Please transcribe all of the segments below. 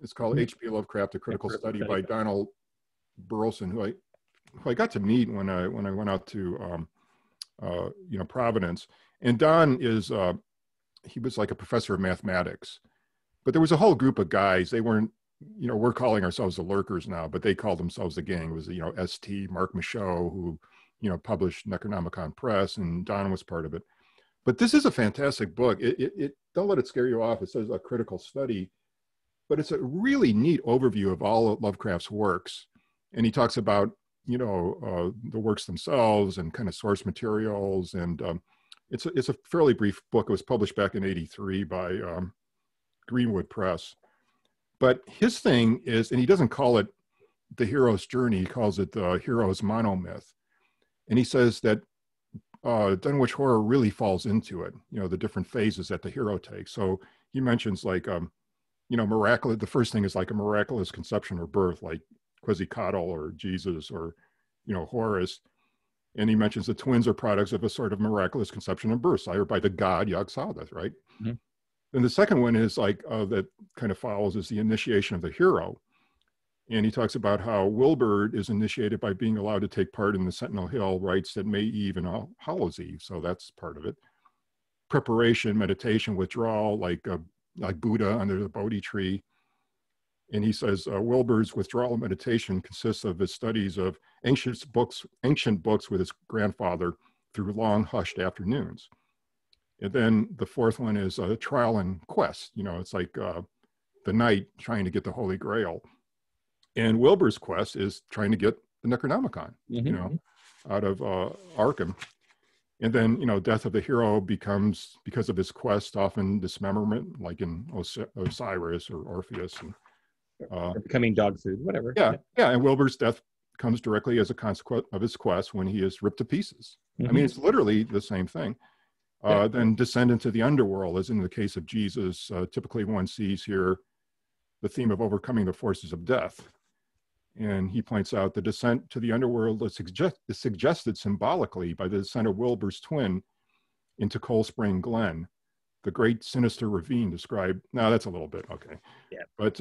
It's called H.P. Lovecraft, A Critical Study by Donald Burleson, who I got to meet when I went out to you know, Providence. And Don is he was like a professor of mathematics, but there was a whole group of guys. They weren't, you know, we're calling ourselves the Lurkers now, but they called themselves the gang. It was, you know, S.T. Mark Michaud, who, you know, published Necronomicon Press, and Don was part of it. But this is a fantastic book. It don't let it scare you off. It says A Critical Study, but it's a really neat overview of all of Lovecraft's works. And he talks about, you know, the works themselves and kind of source materials. And it's a fairly brief book. It was published back in '83 by Greenwood Press. But his thing is, and he doesn't call it the hero's journey, he calls it the hero's monomyth. And he says that Dunwich Horror really falls into it, you know, the different phases that the hero takes. So he mentions, like, you know, the first thing is like a miraculous conception or birth, like Quetzalcoatl or Jesus or, you know, Horus. And he mentions the twins are products of a sort of miraculous conception and birth, either by the god Yag-Sadath, right? Mm-hmm. And the second one is like, that kind of follows, is the initiation of the hero. And he talks about how Wilbur is initiated by being allowed to take part in the Sentinel Hill rites that May Eve and Hallows Eve. So that's part of it. Preparation, meditation, withdrawal, like Buddha under the Bodhi tree. And he says, Wilbur's withdrawal meditation consists of his studies of ancient books with his grandfather through long hushed afternoons. And then the fourth one is a trial and quest. You know, it's like the knight trying to get the Holy Grail. And Wilbur's quest is trying to get the Necronomicon, mm-hmm. you know, out of Arkham. And then, you know, death of the hero becomes, because of his quest, often dismemberment, like in Osiris or Orpheus. And, becoming dog food, whatever. Yeah, yeah. And Wilbur's death comes directly as a consequence of his quest when he is ripped to pieces. Mm-hmm. I mean, it's literally the same thing. Then descend into the underworld, as in the case of Jesus. Typically one sees here the theme of overcoming the forces of death. And he points out the descent to the underworld is suggested symbolically by the descent of Wilbur's twin into Coalspring Glen, the great sinister ravine described. Now that's a little bit, okay. Yeah. But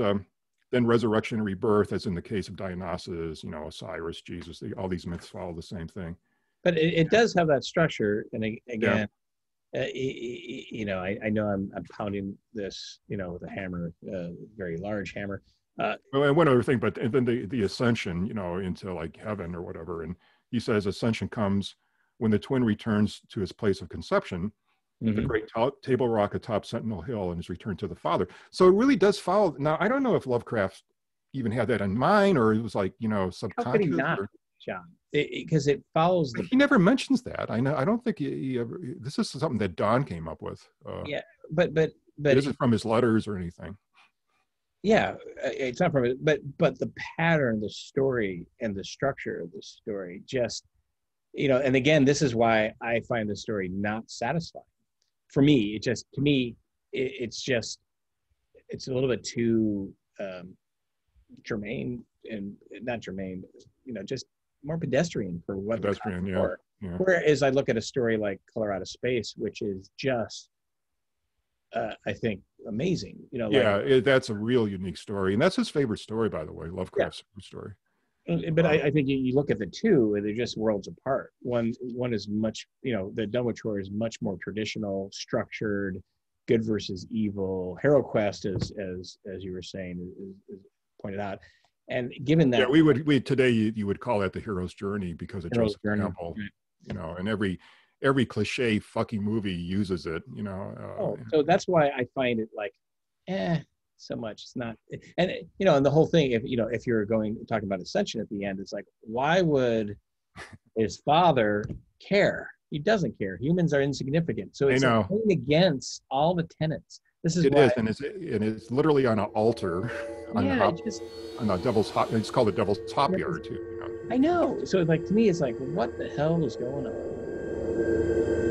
then resurrection and rebirth, as in the case of Dionysus, you know, Osiris, Jesus, all these myths follow the same thing. But it does have that structure. And again, yeah. You know, I know I'm pounding this, you know, with a hammer, very large hammer. Oh, and one other thing, but and then the ascension, you know, into like heaven or whatever. And he says ascension comes when the twin returns to his place of conception, mm-hmm. the great table rock atop Sentinel Hill, and is returned to the father. So it really does follow. Now, I don't know if Lovecraft even had that in mind, or it was like, you know, subconscious. How could he not, John? Because it follows. He never mentions that. I know. I don't think he ever. This is something that Don came up with. Yeah, but it isn't from his letters or anything. Yeah, it's not from it. But the pattern, the story, and the structure of the story, just, you know. And again, this is why I find the story not satisfying. For me, it's a little bit too germane and not germane. You know, just more pedestrian for what pedestrian, yeah, yeah. Whereas I look at a story like Color Out of Space, which is just, I think, amazing. You know, yeah, like, that's a real unique story, and that's his favorite story, by the way, Lovecraft's yeah. story. But I think you look at the two, and they're just worlds apart. One is much, you know, the Dunwich Horror is much more traditional, structured, good versus evil. Hero Quest, as you were saying, is pointed out. And given that, yeah, we today you would call that the hero's journey because of Joseph Campbell, right. You know, and every cliche fucking movie uses it, you know. So that's why I find it like, so much. It's not, and you know, and the whole thing. If you know, if you're talking about ascension at the end, it's like, why would his father care? He doesn't care. Humans are insignificant. So it's going against all the tenets. It's literally on an altar, on the devil's hop. It's called the devil's hop yard too. You know? I know. So like to me, it's like, what the hell is going on?